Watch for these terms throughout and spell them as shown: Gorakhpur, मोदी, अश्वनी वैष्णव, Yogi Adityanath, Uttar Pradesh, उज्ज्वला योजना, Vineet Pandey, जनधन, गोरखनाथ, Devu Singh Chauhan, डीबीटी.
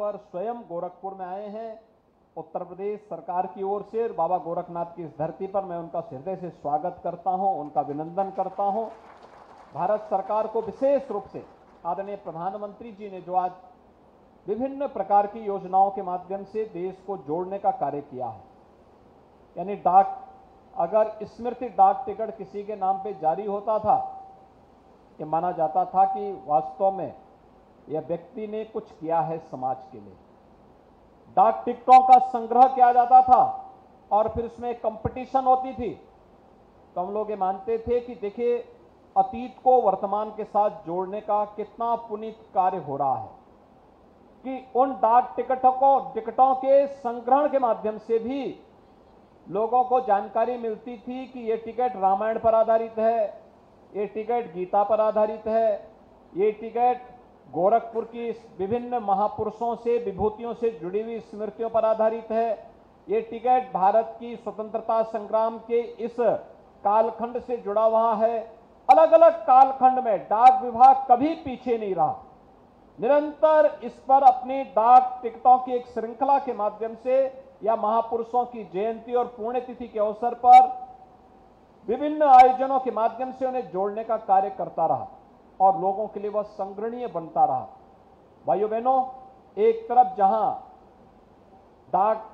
पर स्वयं गोरखपुर में आए हैं। उत्तर प्रदेश सरकार की ओर से बाबा गोरखनाथ की इस धरती पर मैं उनका हृदय से स्वागत करता हूं, उनका अभिनंदन करता हूं। भारत सरकार को विशेष रूप से आदरणीय प्रधानमंत्री जी ने जो आज विभिन्न प्रकार की योजनाओं के माध्यम से देश को जोड़ने का कार्य किया है, यानी डाक, अगर स्मृति डाक टिकट किसी के नाम पे जारी होता था, ये माना जाता था कि वास्तव में यह व्यक्ति ने कुछ किया है समाज के लिए। डाक टिकटों का संग्रह किया जाता था और फिर उसमें कंपटीशन होती थी, तो हम लोग ये मानते थे कि देखिए अतीत को वर्तमान के साथ जोड़ने का कितना पुनीत कार्य हो रहा है कि उन डाक टिकटों के संग्रहण के माध्यम से भी लोगों को जानकारी मिलती थी कि ये टिकट रामायण पर आधारित है, ये टिकट गीता पर आधारित है, ये टिकट गोरखपुर की विभिन्न महापुरुषों से, विभूतियों से जुड़ी हुई स्मृतियों पर आधारित है, ये टिकट भारत की स्वतंत्रता संग्राम के इस कालखंड से जुड़ा हुआ है। अलग अलग कालखंड में डाक विभाग कभी पीछे नहीं रहा, निरंतर इस पर अपने डाक टिकटों की एक श्रृंखला के माध्यम से या महापुरुषों की जयंती और पुण्यतिथि के अवसर पर विभिन्न आयोजनों के माध्यम से उन्हें जोड़ने का कार्य करता रहा और लोगों के लिए वह संग्रहणीय बनता रहा। भाइयों बहनों, एक तरफ जहां डाक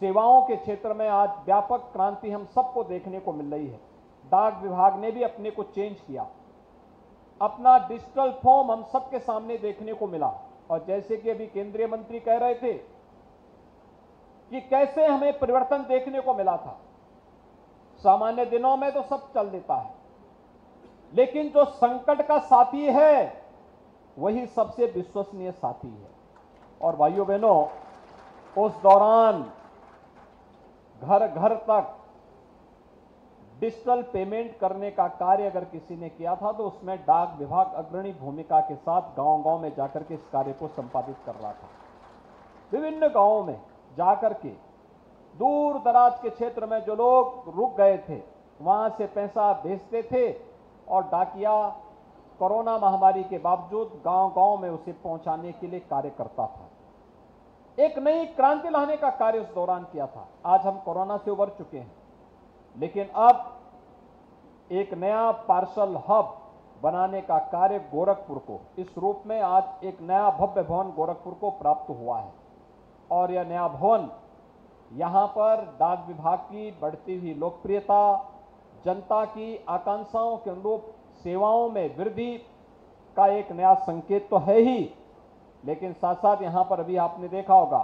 सेवाओं के क्षेत्र में आज व्यापक क्रांति हम सबको देखने को मिल रही है, डाक विभाग ने भी अपने को चेंज किया, अपना डिजिटल फॉर्म हम सबके सामने देखने को मिला। और जैसे कि अभी केंद्रीय मंत्री कह रहे थे कि कैसे हमें परिवर्तन देखने को मिला था, सामान्य दिनों में तो सब चल देता है, लेकिन जो संकट का साथी है वही सबसे विश्वसनीय साथी है। और भाइयों बहनों, उस दौरान घर घर तक डिजिटल पेमेंट करने का कार्य अगर किसी ने किया था तो उसमें डाक विभाग अग्रणी भूमिका के साथ गांव गांव में जाकर के इस कार्य को संपादित कर रहा था। विभिन्न गांवों में जाकर के दूर दराज के क्षेत्र में जो लोग रुक गए थे वहां से पैसा भेजते थे और डाकिया कोरोना महामारी के बावजूद गांव-गांव में उसे पहुंचाने के लिए कार्य करता था। एक नई क्रांति लाने का कार्य उस दौरान किया था। आज हम कोरोना से उबर चुके हैं, लेकिन अब एक नया पार्सल हब बनाने का कार्य गोरखपुर को, इस रूप में आज एक नया भव्य भवन गोरखपुर को प्राप्त हुआ है। और यह नया भवन यहां पर डाक विभाग की बढ़ती हुई लोकप्रियता, जनता की आकांक्षाओं के अनुरूप सेवाओं में वृद्धि का एक नया संकेत तो है ही, लेकिन साथ साथ यहाँ पर अभी आपने देखा होगा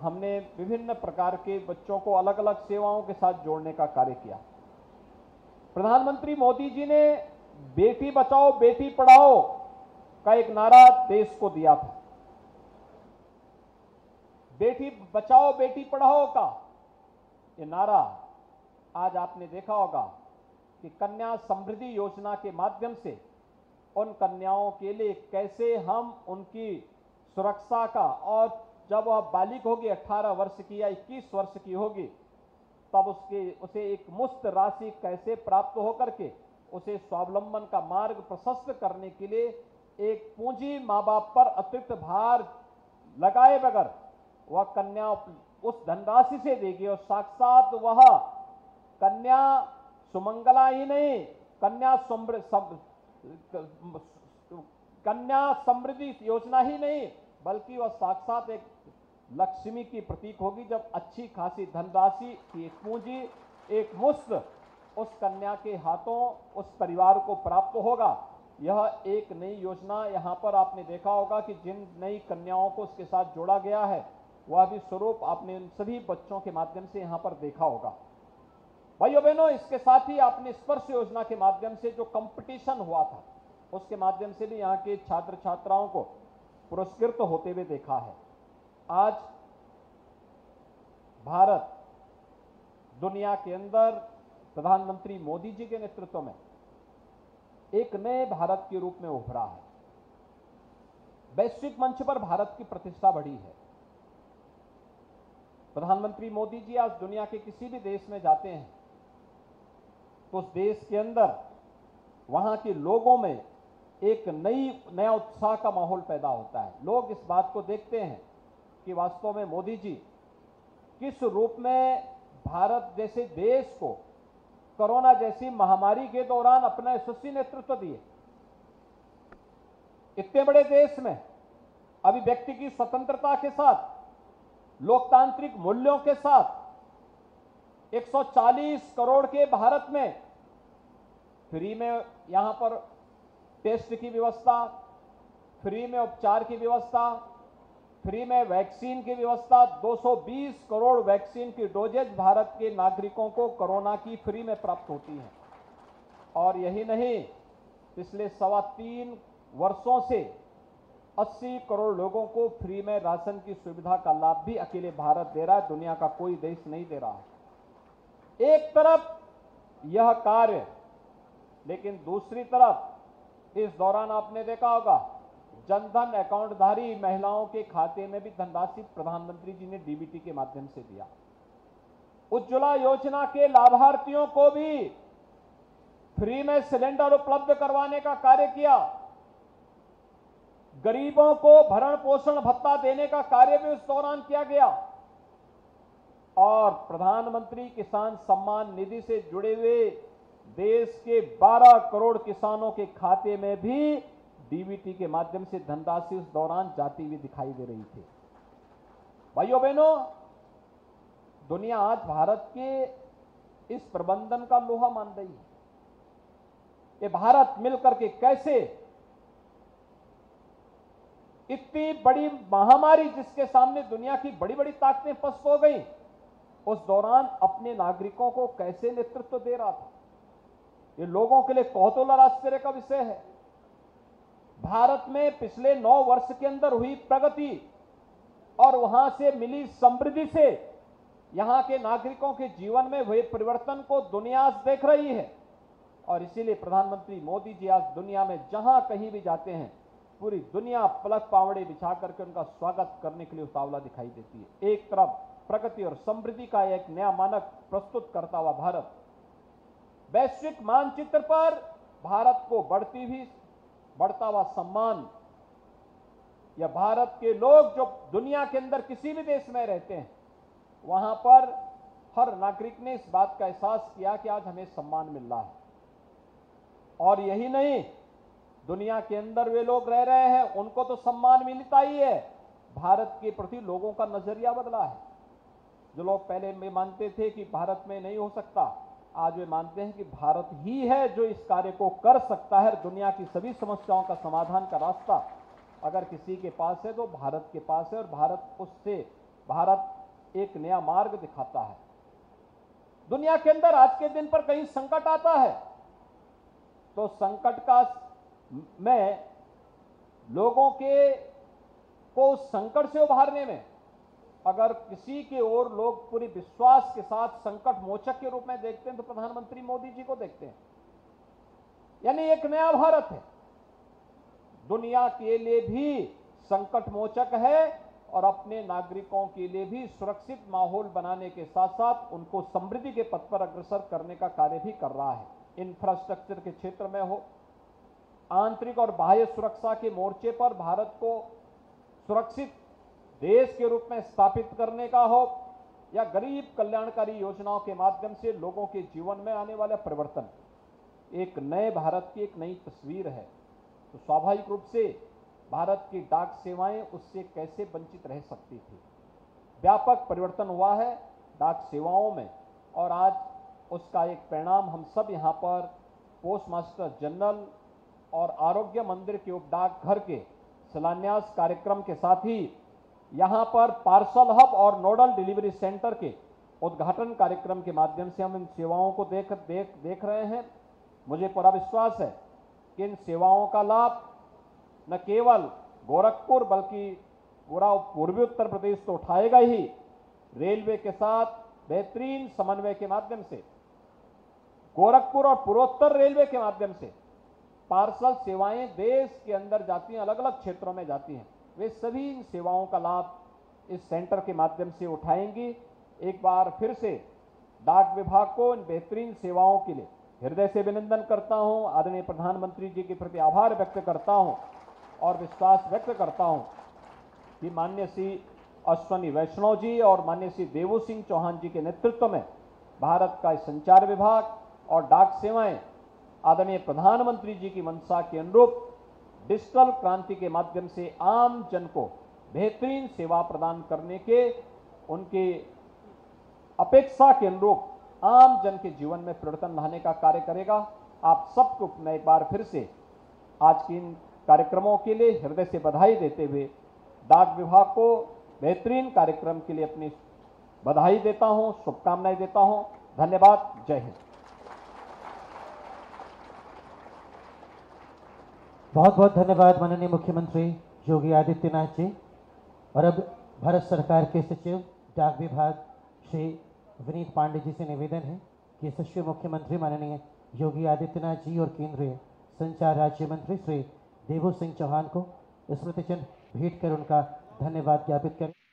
हमने विभिन्न प्रकार के बच्चों को अलग अलग सेवाओं के साथ जोड़ने का कार्य किया। प्रधानमंत्री मोदी जी ने बेटी बचाओ बेटी पढ़ाओ का एक नारा देश को दिया था। बेटी बचाओ बेटी पढ़ाओ का ये नारा आज आपने देखा होगा कि कन्या समृद्धि योजना के माध्यम से उन कन्याओं के लिए कैसे हम उनकी सुरक्षा का, और जब वह बालिग होगी, 18 वर्ष की या 21 वर्ष की होगी, तब उसे एक मुफ्त राशि कैसे प्राप्त होकर के उसे स्वावलंबन का मार्ग प्रशस्त करने के लिए एक पूंजी माँ बाप पर अतिरिक्त भार लगाए बगैर वह कन्या उस धनराशि से देगी और साक्षात वह कन्या सुमंगला ही नहीं, कन्या समृद्धि योजना ही नहीं, बल्कि वह साक्षात एक लक्ष्मी की प्रतीक होगी, जब अच्छी खासी धनराशि की एक पूंजी एक मुश्त उस कन्या के हाथों उस परिवार को प्राप्त होगा। यह एक नई योजना, यहाँ पर आपने देखा होगा कि जिन नई कन्याओं को उसके साथ जोड़ा गया है वह भी स्वरूप आपने उन सभी बच्चों के माध्यम से यहाँ पर देखा होगा। भाइयों बहनों, इसके साथ ही आपने स्पर्श योजना के माध्यम से जो कंपटीशन हुआ था उसके माध्यम से भी यहाँ के छात्र छात्राओं को पुरस्कृत होते हुए देखा है। आज भारत दुनिया के अंदर प्रधानमंत्री मोदी जी के नेतृत्व में एक नए भारत के रूप में उभरा है। वैश्विक मंच पर भारत की प्रतिष्ठा बढ़ी है। प्रधानमंत्री मोदी जी आज दुनिया के किसी भी देश में जाते हैं तो उस देश के अंदर वहां के लोगों में एक नया उत्साह का माहौल पैदा होता है। लोग इस बात को देखते हैं कि वास्तव में मोदी जी किस रूप में भारत जैसे देश को कोरोना जैसी महामारी के दौरान अपना यशस्वी नेतृत्व दिए। इतने बड़े देश में अभिव्यक्ति की स्वतंत्रता के साथ, लोकतांत्रिक मूल्यों के साथ 140 करोड़ के भारत में फ्री में यहां पर टेस्ट की व्यवस्था, फ्री में उपचार की व्यवस्था, फ्री में वैक्सीन की व्यवस्था, 220 करोड़ वैक्सीन की डोजेज भारत के नागरिकों को कोरोना की फ्री में प्राप्त होती है। और यही नहीं, पिछले 3.25 वर्षों से 80 करोड़ लोगों को फ्री में राशन की सुविधा का लाभ भी अकेले भारत दे रहा है, दुनिया का कोई देश नहीं दे रहा है। एक तरफ यह कार्य, लेकिन दूसरी तरफ इस दौरान आपने देखा होगा जनधन अकाउंटधारी महिलाओं के खाते में भी धनराशि प्रधानमंत्री जी ने डीबीटी के माध्यम से दिया। उज्ज्वला योजना के लाभार्थियों को भी फ्री में सिलेंडर उपलब्ध करवाने का कार्य किया। गरीबों को भरण पोषण भत्ता देने का कार्य भी उस दौरान किया गया। और प्रधानमंत्री किसान सम्मान निधि से जुड़े हुए देश के 12 करोड़ किसानों के खाते में भी डीबीटी के माध्यम से धनराशि उस दौरान जाती हुई दिखाई दे रही थी। भाइयों बहनों, दुनिया आज भारत के इस प्रबंधन का लोहा मान रही है। ये भारत मिलकर के कैसे इतनी बड़ी महामारी, जिसके सामने दुनिया की बड़ी बड़ी ताकतें फंस हो गई, उस दौरान अपने नागरिकों को कैसे नेतृत्व दे रहा था, ये लोगों के लिए कौतूहल आश्चर्य का विषय है। भारत में पिछले 9 वर्ष के अंदर हुई प्रगति और वहां से मिली समृद्धि से यहां के नागरिकों के जीवन में हुए परिवर्तन को दुनिया आज देख रही है। और इसीलिए प्रधानमंत्री मोदी जी आज दुनिया में जहां कहीं भी जाते हैं, पूरी दुनिया पलक पावड़े बिछा करके उनका स्वागत करने के लिए उतावला दिखाई देती है। एक तरफ प्रगति और समृद्धि का एक नया मानक प्रस्तुत करता हुआ भारत, वैश्विक मानचित्र पर भारत को बढ़ता हुआ सम्मान, या भारत के लोग जो दुनिया के अंदर किसी भी देश में रहते हैं, वहां पर हर नागरिक ने इस बात का एहसास किया कि आज हमें सम्मान मिल रहा है। और यही नहीं, दुनिया के अंदर वे लोग रह रहे हैं, उनको तो सम्मान मिलता ही है, भारत के प्रति लोगों का नजरिया बदला है। जो लोग पहले में मानते थे कि भारत में नहीं हो सकता, आज वे मानते हैं कि भारत ही है जो इस कार्य को कर सकता है। दुनिया की सभी समस्याओं का समाधान का रास्ता अगर किसी के पास है तो भारत के पास है। और भारत एक नया मार्ग दिखाता है। दुनिया के अंदर आज के दिन पर कहीं संकट आता है तो संकट का में लोगों के को संकट से उभारने में अगर किसी के ओर लोग पूरी विश्वास के साथ संकट मोचक के रूप में देखते हैं तो प्रधानमंत्री मोदी जी को देखते हैं। यानी एक नया भारत है, दुनिया के लिए भी संकट मोचक है और अपने नागरिकों के लिए भी सुरक्षित माहौल बनाने के साथ साथ उनको समृद्धि के पथ पर अग्रसर करने का कार्य भी कर रहा है। इंफ्रास्ट्रक्चर के क्षेत्र में हो, आंतरिक और बाह्य सुरक्षा के मोर्चे पर भारत को सुरक्षित देश के रूप में स्थापित करने का हो, या गरीब कल्याणकारी योजनाओं के माध्यम से लोगों के जीवन में आने वाला परिवर्तन, एक नए भारत की एक नई तस्वीर है। तो स्वाभाविक रूप से भारत की डाक सेवाएं उससे कैसे वंचित रह सकती थी। व्यापक परिवर्तन हुआ है डाक सेवाओं में और आज उसका एक परिणाम हम सब यहाँ पर पोस्ट मास्टर जनरल और आरोग्य मंदिर के उपडाक घर के शिलान्यास कार्यक्रम के साथ ही यहाँ पर पार्सल हब और नोडल डिलीवरी सेंटर के उद्घाटन कार्यक्रम के माध्यम से हम इन सेवाओं को देख रहे हैं। मुझे पूरा विश्वास है कि इन सेवाओं का लाभ न केवल गोरखपुर बल्कि पूरा पूर्वी उत्तर प्रदेश तो उठाएगा ही, रेलवे के साथ बेहतरीन समन्वय के माध्यम से गोरखपुर और पूर्वोत्तर रेलवे के माध्यम से पार्सल सेवाएं देश के अंदर जाती हैं, अलग अलग क्षेत्रों में जाती हैं। वे सभी इन सेवाओं का लाभ इस सेंटर के माध्यम से उठाएंगी। एक बार फिर से डाक विभाग को इन बेहतरीन सेवाओं के लिए हृदय से अभिनंदन करता हूं, आदरणीय प्रधानमंत्री जी के प्रति आभार व्यक्त करता हूं और विश्वास व्यक्त करता हूं कि माननीय श्री अश्वनी वैष्णव जी और माननीय श्री देवू सिंह चौहान जी के नेतृत्व में भारत का संचार विभाग और डाक सेवाएं आदरणीय प्रधानमंत्री जी की मंशा के अनुरूप डिजिटल क्रांति के माध्यम से आम जन को बेहतरीन सेवा प्रदान करने के उनके अपेक्षा के अनुरूप आम जन के जीवन में परिवर्तन लाने का कार्य करेगा। आप सबको मैं एक बार फिर से आज की इन कार्यक्रमों के लिए हृदय से बधाई देते हुए डाक विभाग को बेहतरीन कार्यक्रम के लिए अपनी बधाई देता हूं, शुभकामनाएं देता हूं। धन्यवाद, जय हिंद। बहुत बहुत धन्यवाद माननीय मुख्यमंत्री योगी आदित्यनाथ जी। और अब भारत सरकार के सचिव डाक विभाग श्री विनीत पांडे जी से निवेदन है कि सचिव मुख्यमंत्री माननीय योगी आदित्यनाथ जी और केंद्रीय संचार राज्य मंत्री श्री देवू सिंह चौहान को स्मृति चिन्ह भेंट कर उनका धन्यवाद ज्ञापित करें।